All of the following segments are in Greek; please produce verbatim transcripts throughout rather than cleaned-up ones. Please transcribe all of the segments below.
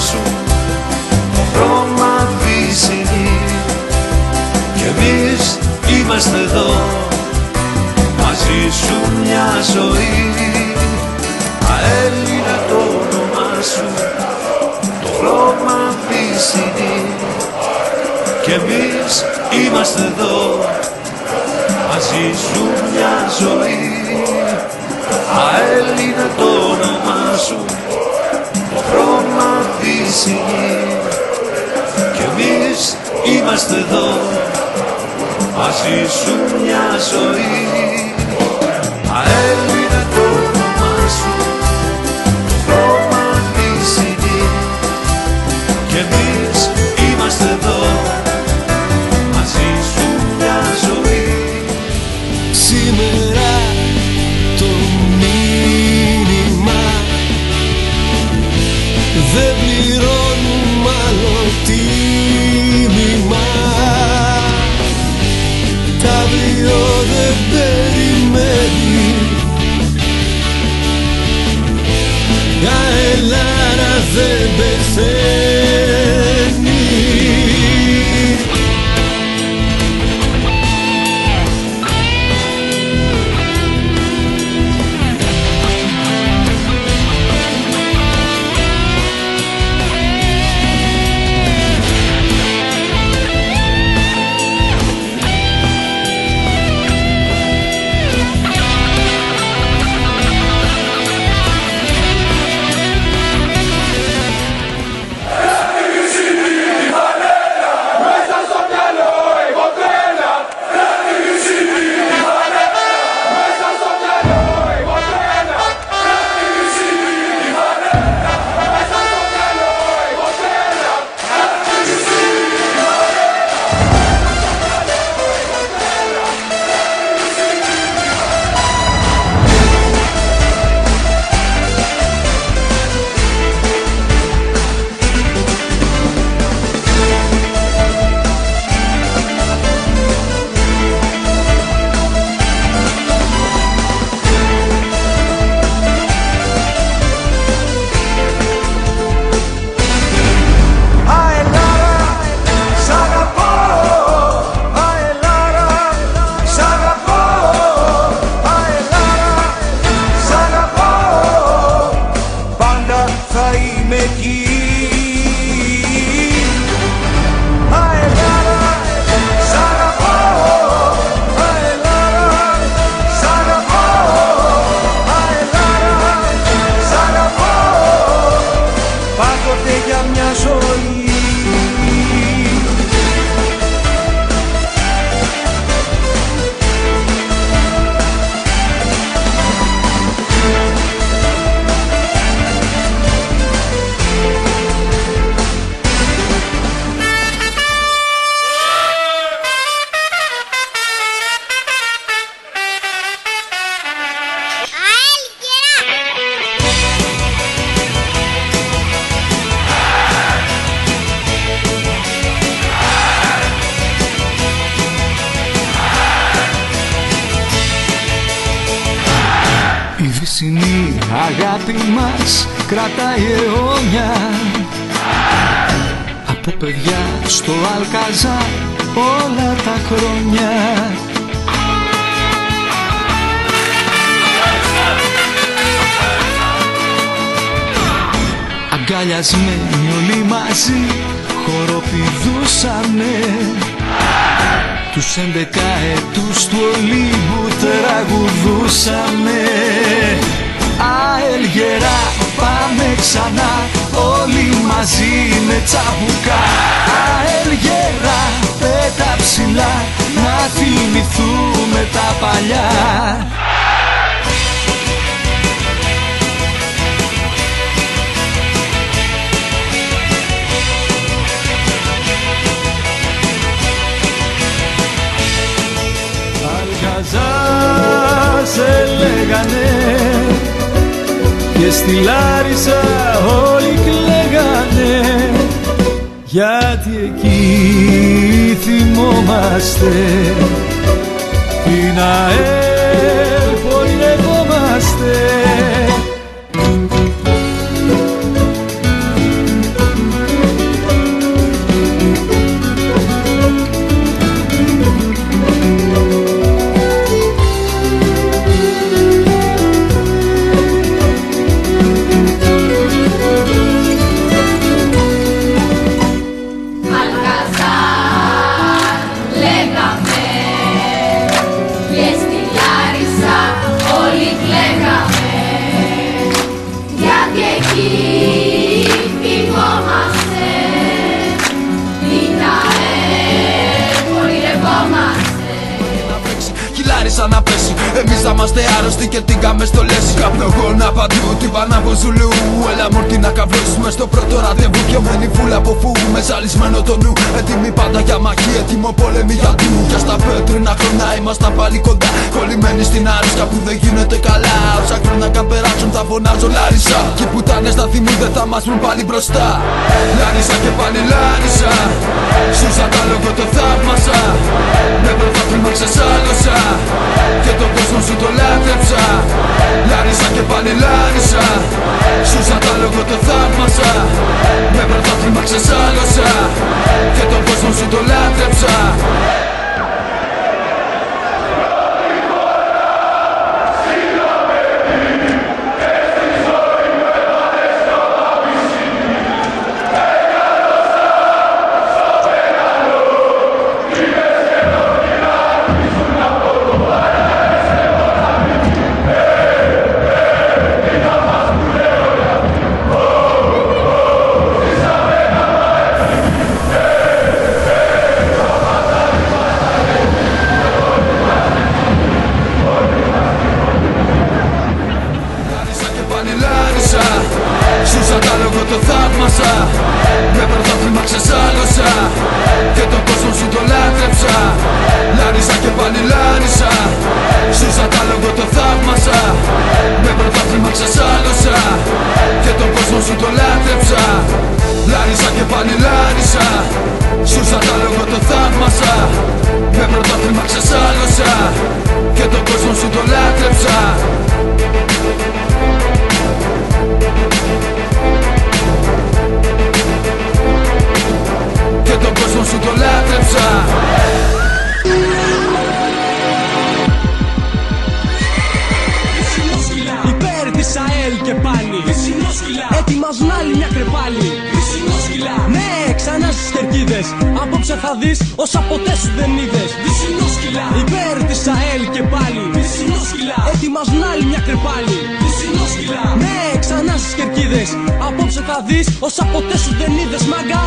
σου χρώμα βυσινή. Κι εμείς είμαστε εδώ μαζί σου μια ζωή. ΑΕΛ είναι το όνομά σου, το χρώμα βυσινή. Κι εμείς είμαστε εδώ μαζί σου μια ζωή. ΑΕΛ είναι το όνομά σου, το χρώμα της γης. Κι εμείς είμαστε εδώ, μαζί σου μια ζωή. ΑΕΛ είναι το όνομά σου, το χρώμα της γης. Κι εμείς είμαστε εδώ, μαζί σου μια ζωή. Σήμερα δεν πληρώνουμε άλλο τίμημα. Αύριο δεν περιμένει. ΑΕΛάρα δεν πεθαίνει. Κρατάει αιώνια από παιδιά στο Αλκαζάρ όλα τα χρόνια. Αγκαλιασμένοι όλοι μαζί χοροπηδούσανε, τους έντεκα ετούς του Ολύμπου τραγουδούσαμε. ΑΕΛ γερά, πάμε ξανά όλοι μαζί με τσαμπουκά. ΑΕΛ γερά, πέτα ψηλά, να θυμηθούμε τα παλιά. Αλκαζάρ σε λέγανε και στη Λάρισα όλοι κλαίγανε, γιατί εκεί θυμόμαστε την ΑΕΛ πονευόμαστε. Να πέσει. Εμείς θα είμαστε άρρωστοι και τίγαμε στο λες. Καπνογόνα παντού, την Πανάβο Ζουλού. Έλα μορτή να καβλώσουμε στο πρώτο ραντεβού. Πιωμένη φούλα από φούβου, με ζαλισμένο το νου. Έτοιμοι πάντα για μαχή, έτοιμο πόλεμη για του. Και στα πέτρινα χρονά ήμασταν πάλι κοντά. Κολλημένοι στην άρρωστα που δεν γίνεται καλά. Όσα χρόνια καν περάσουν θα φωνάζω Λάρισα. Κι οι πουτάνες θα θυμούν δεν θα μας βρουν πάλι μπροστά. Λάρισα και πάλι Λάρισα. Σου σαν λόγο το θαύμασα. Με πρωτάθλημα ξεσάλωσα. Και τον κόσμο σου το λάτρεψα. Λάρισα και πάλι Λάρισα. Σου σαν λόγο το θαύμασα. Με πρωτάθλημα ξεσάλωσα. Και τον κόσμο σου το λάτρεψα. Με πρωτάθλημα ξεσάλωσα. Και τον κόσμο σου το λάτρεψα. Λάρισα και πάλι Λάρισα. Σου σαν λόγο το θαύμασα. Με πρωτάθλημα ξεσάλωσα. Και τον κόσμο σου το λάτρεψα. Λάρισα και πάλι Λάρισα. Σου σαν λόγο το θαύμασα. Με πρωτάθλημα ξεσάλωσα. Και τον κόσμο σου το λάτρεψα. Και τον κόσμο σου το λάτρεψα. Υπέρ της ΑΕΛ και πάλι. Ετοιμάζουν άλλη μια κρεπάλι. Ναι, ξανά στις κερκίδες. Απόψε θα δεις όσα ποτέ σου δεν είδες. Υπέρ της ΑΕΛ και πάλι. Ετοιμάζουν άλλη μια κρεπάλι. Ναι, ξανά στις κερκίδες. Απόψε θα δεις όσα ποτέ σου δεν είδες, μάγκα.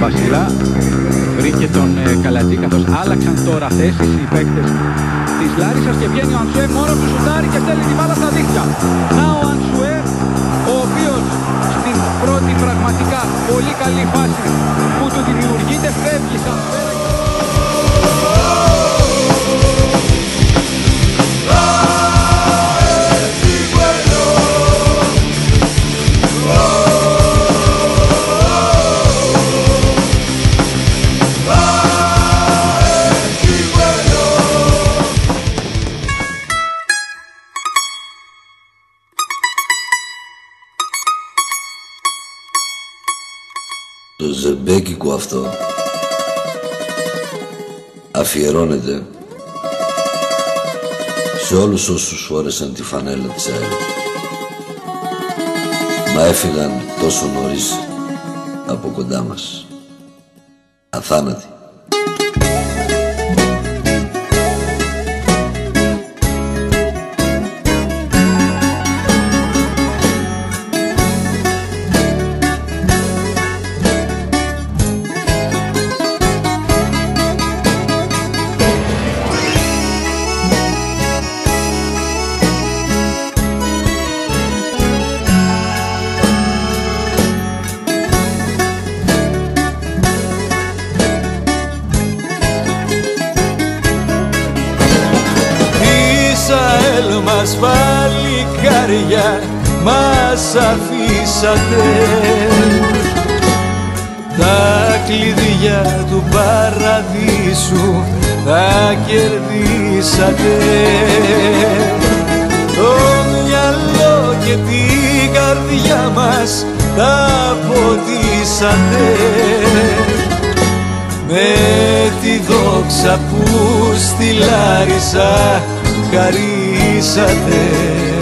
Βασιλά, Γκριν και τον ε, Καλατσίκαθος άλλαξαν τώρα θέσεις οι παίκτες της Λάρισσας και βγαίνει ο Αντσουέμ μόνος του, σουτάρει και στέλνει την μπάλα στα δίχτυα. Να ο Αντσουέμ, ο οποίος στην πρώτη πραγματικά πολύ καλή φάση που του δημιουργείται φεύγει σαν σφαίρα. Το ζεμπέκικο αυτό αφιερώνεται σε όλους όσους φόρεσαν τη φανέλα της ΑΕΛ. να έφυγαν τόσο νωρίς από κοντά μας, αθάνατοι. Παλικάρια μας αφήσατε τα κλειδιά του παραδείσου, τα κερδίσατε. Το μυαλό και την καρδιά μας τα ποτίσατε με τη δόξα που στη Λάρισα χαρίσατε.